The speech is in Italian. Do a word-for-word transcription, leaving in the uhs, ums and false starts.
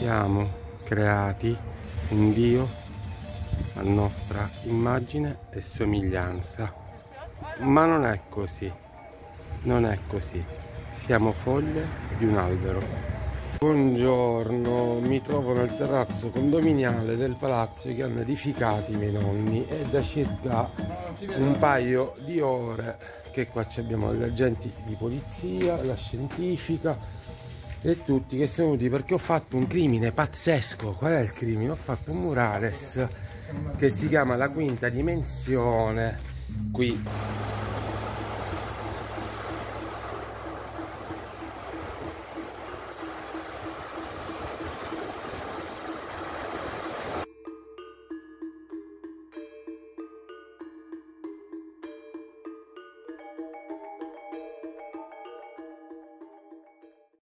siamo creati in Dio a nostra immagine e somiglianza, ma non è così, non è così, siamo foglie di un albero. Buongiorno, mi trovo nel terrazzo condominiale del palazzo che hanno edificati i miei nonni. È da circa un paio di ore che qua abbiamo gli agenti di polizia, la scientifica e tutti che sono venuti perché ho fatto un crimine pazzesco. Qual è il crimine? Ho fatto un murales che si chiama La Quinta Dimensione qui